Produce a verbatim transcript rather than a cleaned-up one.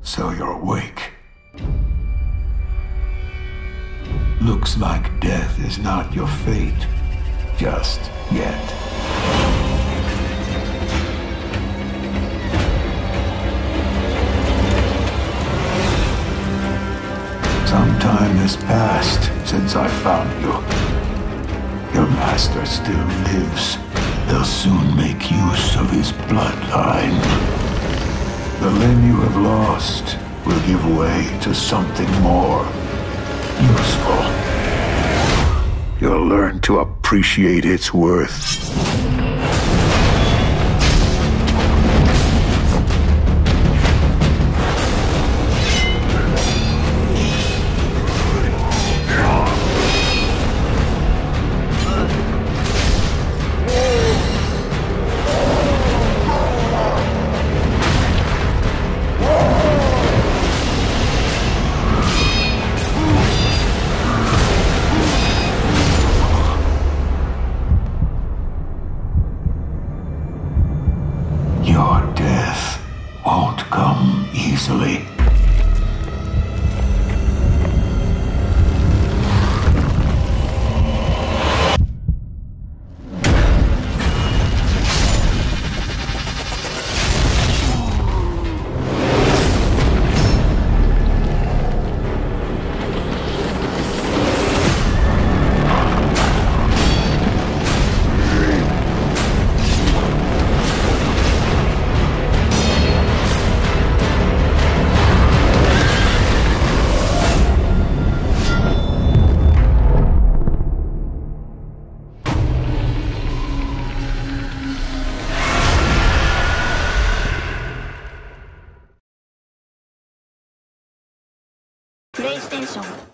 So you're awake. Looks like death is not your fate, just yet. Some time has passed since I found you. Your master still lives. They'll soon make use of his bloodline. The limb you have lost will give way to something more useful. You'll learn to appreciate its worth. Won't come easily. 플레이스테이션